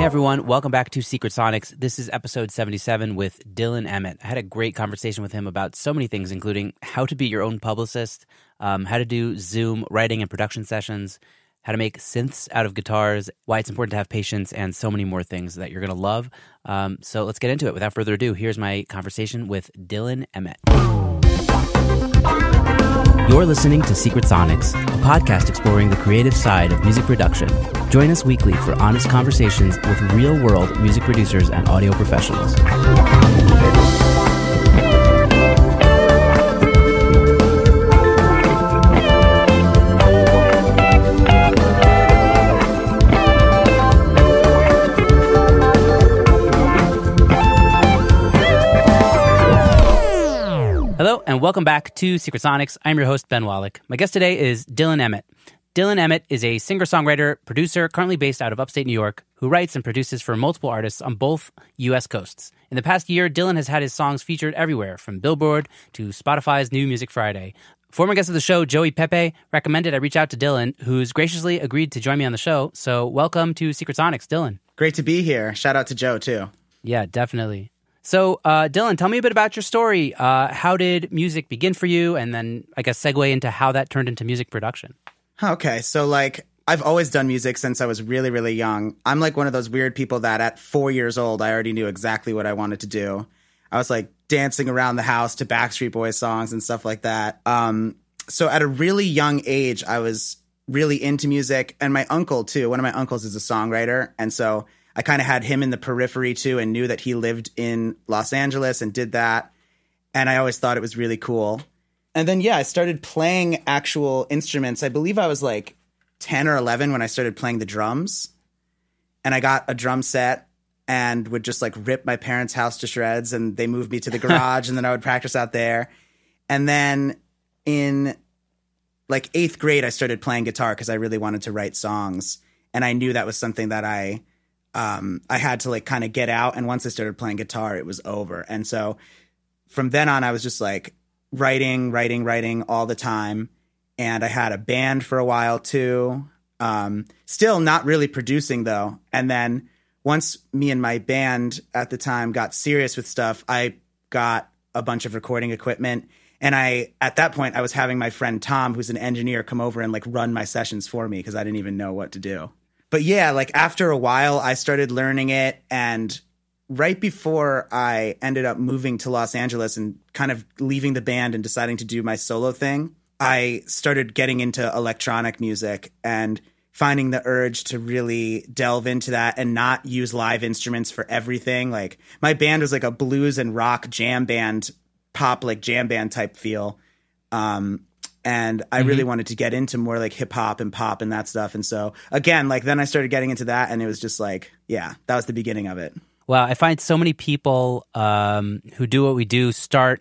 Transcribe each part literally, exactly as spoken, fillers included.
Hey everyone, welcome back to Secret Sonics. This is episode seventy-seven with Dylan Emmet. I had a great conversation with him about so many things, including how to be your own publicist, um, how to do Zoom writing and production sessions, how to make synths out of guitars, why it's important to have patience, and so many more things that you're going to love. Um, so let's get into it. Without further ado, here's my conversation with Dylan Emmet. You're listening to Secret Sonics, a podcast exploring the creative side of music production. Join us weekly for honest conversations with real-world music producers and audio professionals. Hello and welcome back to Secret Sonics. I'm your host, Ben Wallach. My guest today is Dylan Emmet. Dylan Emmet is a singer-songwriter, producer, currently based out of upstate New York, who writes and produces for multiple artists on both U S coasts. In the past year, Dylan has had his songs featured everywhere, from Billboard to Spotify's New Music Friday. Former guest of the show, Joey Pepe, recommended I reach out to Dylan, who's graciously agreed to join me on the show. So welcome to Secret Sonics, Dylan. Great to be here. Shout out to Joe, too. Yeah, definitely. So, uh, Dylan, tell me a bit about your story. Uh, how did music begin for you? And then, I guess, segue into how that turned into music production. Okay. So, like, I've always done music since I was really, really young. I'm like one of those weird people that at four years old, I already knew exactly what I wanted to do. I was, like, dancing around the house to Backstreet Boys songs and stuff like that. Um, so at a really young age, I was really into music. And my uncle, too. One of my uncles is a songwriter. And so I kind of had him in the periphery, too, and knew that he lived in Los Angeles and did that. And I always thought it was really cool. And then, yeah, I started playing actual instruments. I believe I was like ten or eleven when I started playing the drums. And I got a drum set and would just like rip my parents' house to shreds. And they moved me to the garage and then I would practice out there. And then in like eighth grade, I started playing guitar because I really wanted to write songs. And I knew that was something that I... Um, I had to like kind of get out. And once I started playing guitar, it was over. And so from then on, I was just like writing, writing, writing all the time. And I had a band for a while too. Um, still not really producing though. And then once me and my band at the time got serious with stuff, I got a bunch of recording equipment. And I, at that point, I was having my friend Tom, who's an engineer, come over and like run my sessions for me because I didn't even know what to do. But yeah, like after a while, I started learning it. And right before I ended up moving to Los Angeles and kind of leaving the band and deciding to do my solo thing, I started getting into electronic music and finding the urge to really delve into that and not use live instruments for everything. Like my band was like a blues and rock jam band, pop like jam band type feel. Um And I mm-hmm. really wanted to get into more like hip hop and pop and that stuff. And so again, like then I started getting into that and it was just like, yeah, that was the beginning of it. Well, I find so many people um, who do what we do start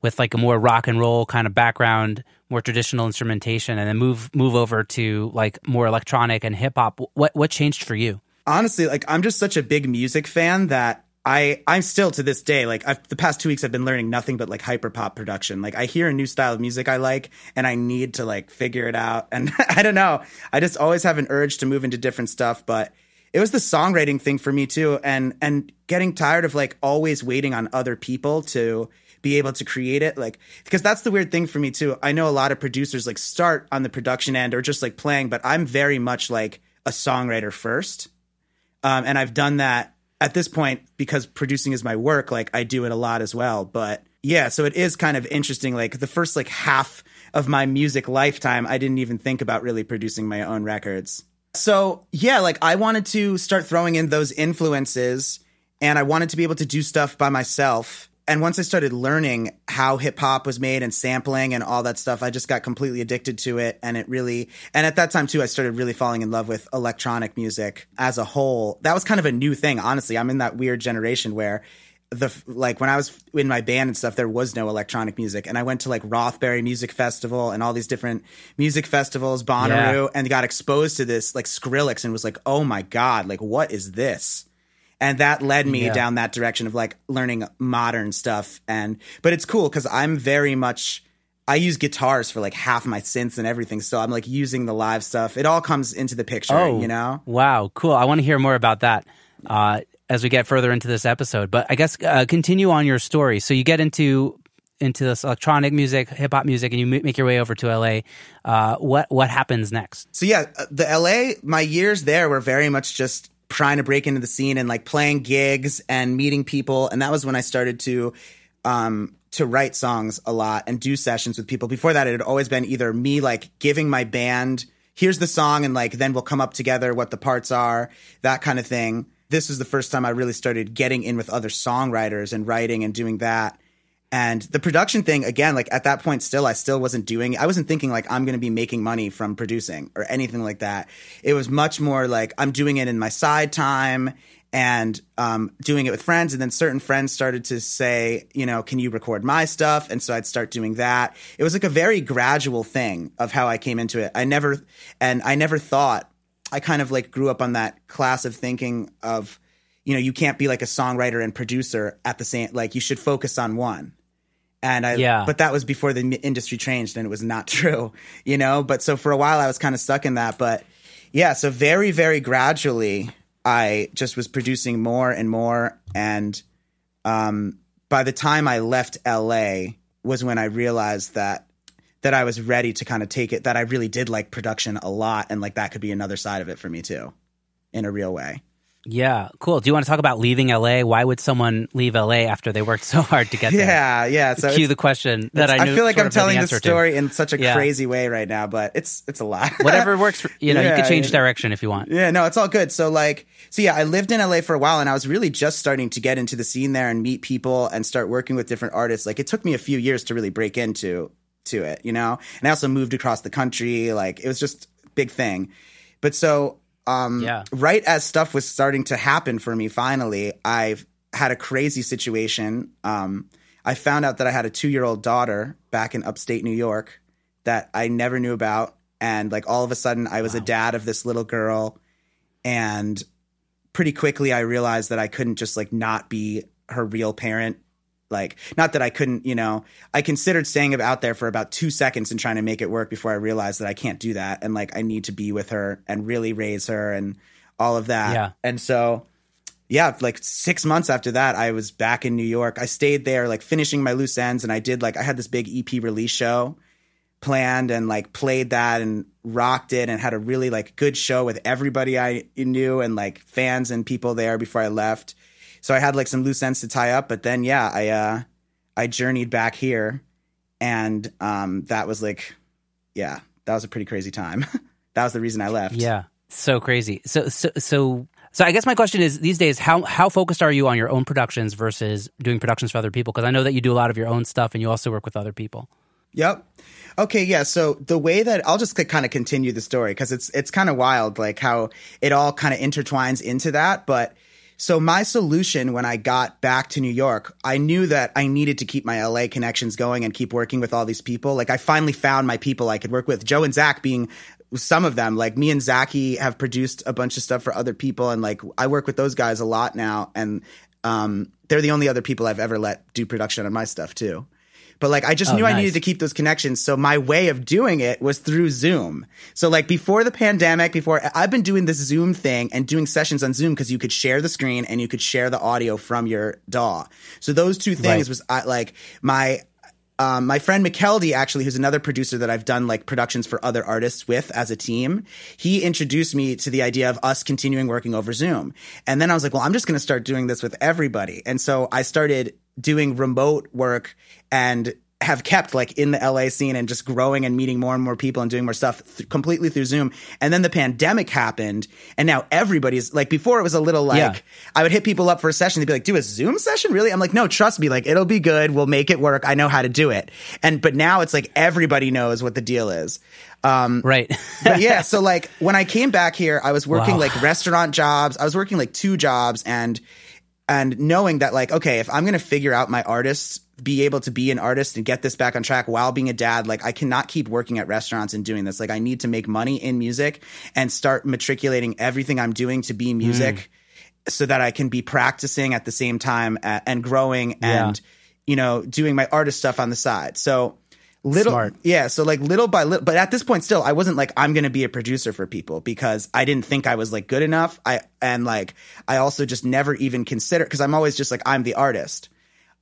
with like a more rock and roll kind of background, more traditional instrumentation, and then move move over to like more electronic and hip hop. What what changed for you? Honestly, like I'm just such a big music fan that I, I'm still to this day, like I've, the past two weeks I've been learning nothing but like hyperpop production. Like I hear a new style of music I like and I need to like figure it out. And I don't know, I just always have an urge to move into different stuff. But it was the songwriting thing for me too. And, and getting tired of like always waiting on other people to be able to create it. Like, because that's the weird thing for me too. I know a lot of producers like start on the production end or just like playing, but I'm very much like a songwriter first. Um, and I've done that at this point, because producing is my work, like I do it a lot as well. But yeah, so it is kind of interesting. Like the first like half of my music lifetime, I didn't even think about really producing my own records. So yeah, like I wanted to start throwing in those influences and I wanted to be able to do stuff by myself. And once I started learning how hip hop was made and sampling and all that stuff, I just got completely addicted to it. And it really, and at that time too, I started really falling in love with electronic music as a whole. That was kind of a new thing. Honestly, I'm in that weird generation where the, like when I was in my band and stuff, there was no electronic music. And I went to like Rothbury Music Festival and all these different music festivals, Bonnaroo, yeah. and got exposed to this like Skrillex and was like, oh my God, like what is this? And that led me yeah. down that direction of like learning modern stuff. And, but it's cool because I'm very much, I use guitars for like half my synths and everything. So I'm like using the live stuff. It all comes into the picture, oh, you know? Wow. Cool. I want to hear more about that. uh, as we get further into this episode. But I guess uh, continue on your story. So you get into into this electronic music, hip hop music, and you make your way over to L A. Uh, what what happens next? So yeah, the L A, my years there were very much just trying to break into the scene and like playing gigs and meeting people. And that was when I started to um, to write songs a lot and do sessions with people. Before that, it had always been either me like giving my band, here's the song, and like then we'll come up together what the parts are, that kind of thing. This was the first time I really started getting in with other songwriters and writing and doing that. And the production thing, again, like at that point still, I still wasn't doing, I wasn't thinking like I'm going to be making money from producing or anything like that. It was much more like I'm doing it in my side time and um, doing it with friends. And then certain friends started to say, you know, can you record my stuff? And so I'd start doing that. It was like a very gradual thing of how I came into it. I never, and I never thought, I kind of like grew up on that class of thinking of, you know, you can't be like a songwriter and producer at the same, like you should focus on one. And I, yeah. but that was before the industry changed and it was not true, you know? But so for a while I was kind of stuck in that, but yeah, so very, very gradually I just was producing more and more. And, um, by the time I left L A was when I realized that, that I was ready to kind of take it, that I really did like production a lot. And like, that could be another side of it for me too, in a real way. Yeah, cool. Do you want to talk about leaving L A? Why would someone leave L A after they worked so hard to get there? Yeah, yeah. So cue the question that I knew. I feel like I'm telling this story to. in such a yeah. crazy way right now, but it's it's a lot. Whatever works for, you know, yeah, you could change yeah. direction if you want. Yeah, no, it's all good. So like, so yeah, I lived in L A for a while and I was really just starting to get into the scene there and meet people and start working with different artists. Like it took me a few years to really break into to it, you know? And I also moved across the country. Like it was just a big thing. But so... Um, yeah. Right as stuff was starting to happen for me, finally, I've had a crazy situation. Um, I found out that I had a two-year-old daughter back in upstate New York that I never knew about. And like all of a sudden I was wow. a dad of this little girl. And pretty quickly I realized that I couldn't just like not be her real parent. Like, not that I couldn't, you know, I considered staying out there for about two seconds and trying to make it work before I realized that I can't do that. And like, I need to be with her and really raise her and all of that. Yeah. And so, yeah, like six months after that, I was back in New York. I stayed there, like finishing my loose ends. And I did like, I had this big E P release show planned and like played that and rocked it and had a really like good show with everybody I knew and like fans and people there before I left. So I had like some loose ends to tie up, but then, yeah, I, uh, I journeyed back here and, um, that was like, yeah, that was a pretty crazy time. That was the reason I left. Yeah. So crazy. So, so, so, so I guess my question is these days, how, how focused are you on your own productions versus doing productions for other people? 'Cause I know that you do a lot of your own stuff and you also work with other people. Yep. Okay. Yeah. So the way that I'll just kind of continue the story, 'cause it's, it's kind of wild, like how it all kind of intertwines into that. But so my solution when I got back to New York, I knew that I needed to keep my L A connections going and keep working with all these people. Like I finally found my people I could work with, Joe and Zach being some of them. Like me and Zachy have produced a bunch of stuff for other people. And like I work with those guys a lot now. And um, they're the only other people I've ever let do production on my stuff too. But like, I just oh, knew nice. I needed to keep those connections. So my way of doing it was through Zoom. So like before the pandemic, before I've been doing this Zoom thing and doing sessions on Zoom because you could share the screen and you could share the audio from your D A W. So those two things right. was I, like my, um, my friend Mikeldi actually, who's another producer that I've done like productions for other artists with as a team. He introduced me to the idea of us continuing working over Zoom. And then I was like, well, I'm just going to start doing this with everybody. And so I started doing remote work and have kept like in the L A scene and just growing and meeting more and more people and doing more stuff th- completely through Zoom. And then the pandemic happened and now everybody's like, before it was a little like, yeah. I would hit people up for a session. They'd be like, do a Zoom session? Really? I'm like, no, trust me. Like, it'll be good. We'll make it work. I know how to do it. And, but now it's like, everybody knows what the deal is. Um, right. But yeah. So like when I came back here, I was working wow. like restaurant jobs. I was working like two jobs and And knowing that, like, okay, if I'm going to figure out my artists, be able to be an artist and get this back on track while being a dad, like, I cannot keep working at restaurants and doing this. Like, I need to make money in music and start matriculating everything I'm doing to be music mm. so that I can be practicing at the same time and growing and, yeah. you know, doing my artist stuff on the side. So Little, Smart. Yeah, so like little by little, but at this point still, I wasn't like, I'm going to be a producer for people, because I didn't think I was like good enough. I, and like, I also just never even considered, because I'm always just like, I'm the artist.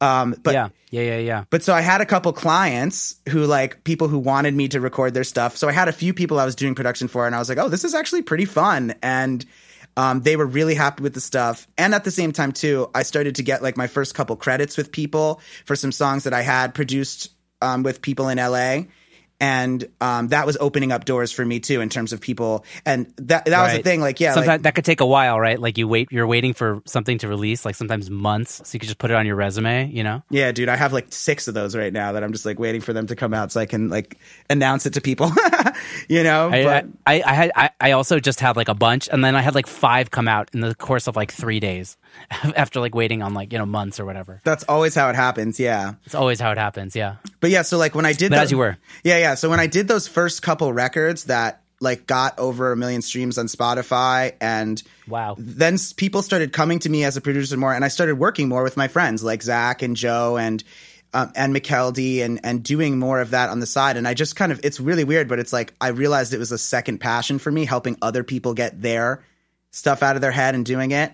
Um, but yeah, yeah, yeah, yeah. But so I had a couple clients who like people who wanted me to record their stuff. So I had a few people I was doing production for, and I was like, oh, this is actually pretty fun. And um, they were really happy with the stuff. And at the same time too, I started to get like my first couple credits with people for some songs that I had produced Um, with people in L A, and um, that was opening up doors for me too in terms of people, and that that right. was the thing. Like, yeah, sometimes like, that could take a while, right? Like you wait, you're waiting for something to release, like sometimes months, so you could just put it on your resume, you know? Yeah, dude, I have like six of those right now that I'm just like waiting for them to come out so I can like announce it to people, you know? I, but, I, I had I, I also just had like a bunch, and then I had like five come out in the course of like three days. After like waiting on like, you know, months or whatever. That's always how it happens. Yeah. It's always how it happens. Yeah. But yeah. So like when I did that, as you were. Yeah. Yeah. So when I did those first couple records that like got over a million streams on Spotify, and wow, then people started coming to me as a producer more. And I started working more with my friends like Zach and Joe and, um, and Mikeldi and, and doing more of that on the side. And I just kind of, it's really weird, but it's like, I realized it was a second passion for me, helping other people get their stuff out of their head and doing it.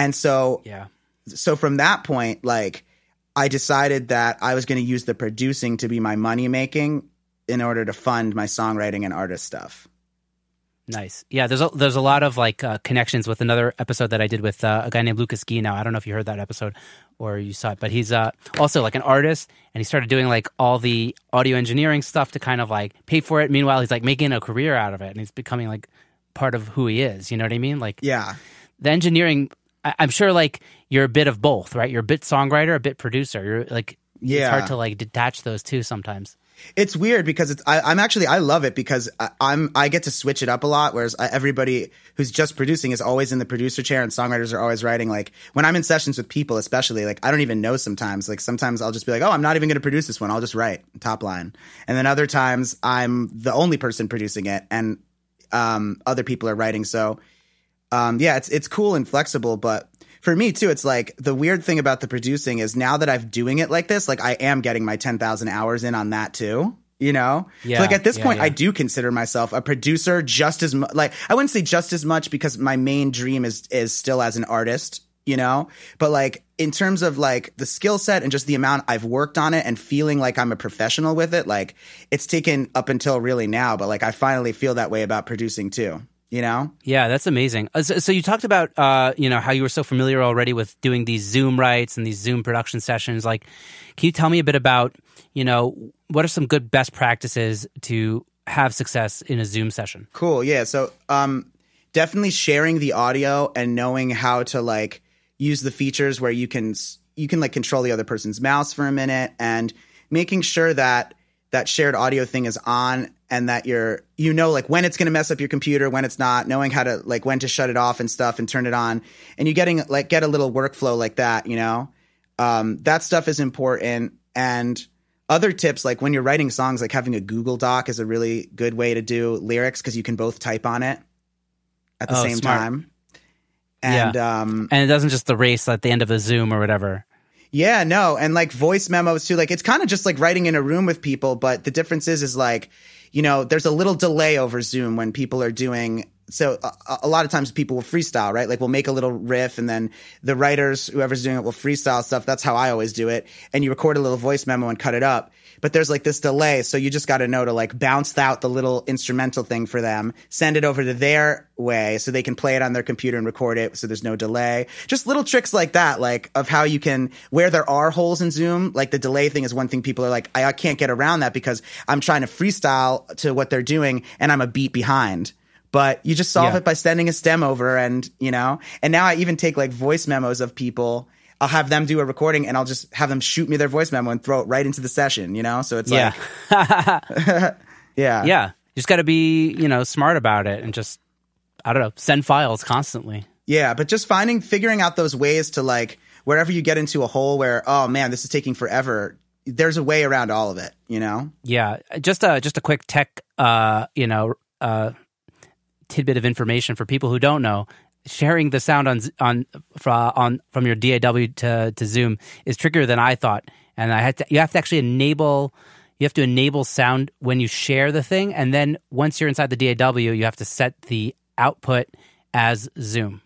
And so, yeah. so from that point, like I decided that I was going to use the producing to be my money making in order to fund my songwriting and artist stuff. Nice. Yeah. There's a, there's a lot of like uh, connections with another episode that I did with uh, a guy named Lucas Gino. I don't know if you heard that episode or you saw it, but he's uh, also like an artist, and he started doing like all the audio engineering stuff to kind of like pay for it. Meanwhile, he's like making a career out of it, and he's becoming like part of who he is. You know what I mean? Like, yeah, the engineering, I'm sure like you're a bit of both, right? You're a bit songwriter, a bit producer. You're like, yeah. It's hard to like detach those two sometimes. It's weird because it's, I, I'm actually, I love it because I, I'm, I get to switch it up a lot. Whereas I, everybody who's just producing is always in the producer chair, and songwriters are always writing. Like when I'm in sessions with people, especially, like I don't even know sometimes, like sometimes I'll just be like, oh, I'm not even going to produce this one. I'll just write top line. And then other times I'm the only person producing it, and um, other people are writing. So Um, yeah, it's it's cool and flexible, but for me too, it's like the weird thing about the producing is now that I'm doing it like this, like I am getting my ten thousand hours in on that too, you know? Yeah, so like at this yeah, point, yeah. I do consider myself a producer just as much. Like I wouldn't say just as much, because my main dream is is still as an artist, you know? But like in terms of like the skill set and just the amount I've worked on it and feeling like I'm a professional with it, like it's taken up until really now, but like I finally feel that way about producing too. You know? Yeah, that's amazing. So, so you talked about, uh, you know, how you were so familiar already with doing these Zoom writes and these Zoom production sessions. Like, can you tell me a bit about, you know, what are some good best practices to have success in a Zoom session? Cool. Yeah. So um, definitely sharing the audio and knowing how to like use the features where you can, you can like control the other person's mouse for a minute, and making sure that that shared audio thing is on, and that you're, you know, like when it's going to mess up your computer, when it's not, knowing how to like when to shut it off and stuff and turn it on. And you getting like, get a little workflow like that, you know, um, that stuff is important. And other tips, like when you're writing songs, like having a Google Doc is a really good way to do lyrics, because you can both type on it at the oh, same smart. time. And, yeah. um, and it doesn't just erase at the end of the Zoom or whatever. Yeah, no. And like voice memos too. Like it's kind of just like writing in a room with people, but the difference is, is like, you know, there's a little delay over Zoom when people are doing. So a, a lot of times people will freestyle, right? Like we'll make a little riff, and then the writers, whoever's doing it, will freestyle stuff. That's how I always do it. And you record a little voice memo and cut it up. But there's like this delay. So you just got to know to like bounce out the little instrumental thing for them, send it over to their way so they can play it on their computer and record it so there's no delay. Just little tricks like that, like of how you can, where there are holes in Zoom, like the delay thing is one thing people are like, I, I can't get around that because I'm trying to freestyle to what they're doing and I'm a beat behind. But you just solve yeah. it by sending a stem over, and, you know, and now I even take like voice memos of people. I'll have them do a recording and I'll just have them shoot me their voice memo and throw it right into the session, you know? So it's yeah. like, yeah. Yeah. You just got to be, you know, smart about it and just, I don't know, send files constantly. Yeah. But just finding, figuring out those ways to like, wherever you get into a hole where, oh man, this is taking forever, there's a way around all of it, you know? Yeah. Just a, just a quick tech, uh, you know, uh, tidbit of information for people who don't know: sharing the sound on on from, on from your D A W to, to Zoom is trickier than I thought, and I had to, you have to actually enable You have to enable sound when you share the thing, and then once you're inside the D A W, you have to set the output as Zoom.